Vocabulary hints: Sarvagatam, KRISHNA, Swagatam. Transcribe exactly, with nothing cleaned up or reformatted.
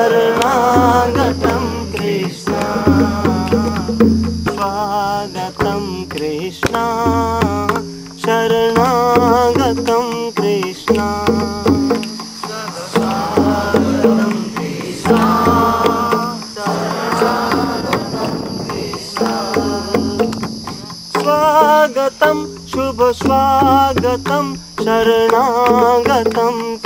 Sarvagatam Krishna, Swagatam Krishna, Sarvagatam Krishna, Sarvagatam Krishna, Sarvagatam Krishna, Swagatam Shubha Swagatam Sarvagatam